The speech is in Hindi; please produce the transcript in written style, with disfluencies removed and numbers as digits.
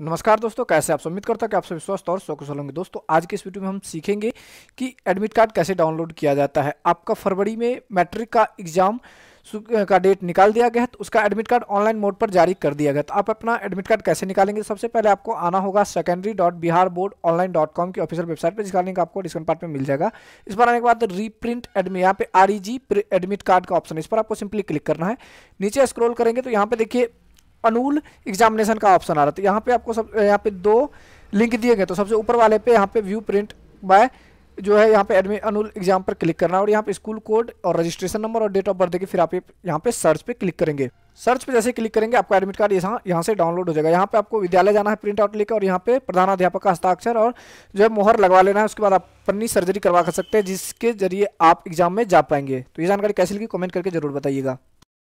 नमस्कार दोस्तों, कैसे आप? उम्मीद करता कि आप सभी स्वस्थ और सौकुशल होंगे। दोस्तों, आज के इस वीडियो में हम सीखेंगे कि एडमिट कार्ड कैसे डाउनलोड किया जाता है। आपका फरवरी में मैट्रिक का एग्जाम का डेट निकाल दिया गया है तो उसका एडमिट कार्ड ऑनलाइन मोड पर जारी कर दिया गया। तो आप अपना एडमिट कार्ड कैसे निकालेंगे? सबसे पहले आपको आना होगा secondary.biharboardonline.com की ऑफिशियल वेबसाइट पर, जिसका लिंक आपको डिस्क्रिप्शन पार्ट में मिल जाएगा। इस पर आने के बाद रीप्रिंट एडमिट, यहाँ पे REG एडमिट कार्ड का ऑप्शन, इस पर आपको सिंपली क्लिक करना है। नीचे स्क्रॉल करेंगे तो यहाँ पे देखिए अनूल एग्जामिनेशन का ऑप्शन आ रहा था। यहाँ पे आपको यहाँ पे दो लिंक दिए गए, तो सबसे ऊपर वाले पे यहाँ पे व्यू प्रिंट बाय जो है यहाँ पे एडमिट अनूल एग्जाम पर क्लिक करना है और यहाँ पे स्कूल कोड और रजिस्ट्रेशन नंबर और डेट ऑफ बर्थ देखिए। फिर आप यहाँ पे सर्च पे क्लिक करेंगे। सर्च पे जैसे क्लिक करेंगे आपका एडमिट कार्ड यहाँ से डाउनलोड हो जाएगा। यहाँ पे आपको विद्यालय जाना है, प्रिंट आउट लेकर, और यहाँ पे प्रधानाध्यापक का हस्ताक्षर और जो है मोहर लगवा लेना है। उसके बाद आप अपनी सर्जरी करवा सकते हैं, जिसके जरिए आप एग्जाम में जा पाएंगे। तो ये जानकारी कैसी लगी कमेंट करके जरूर बताइएगा।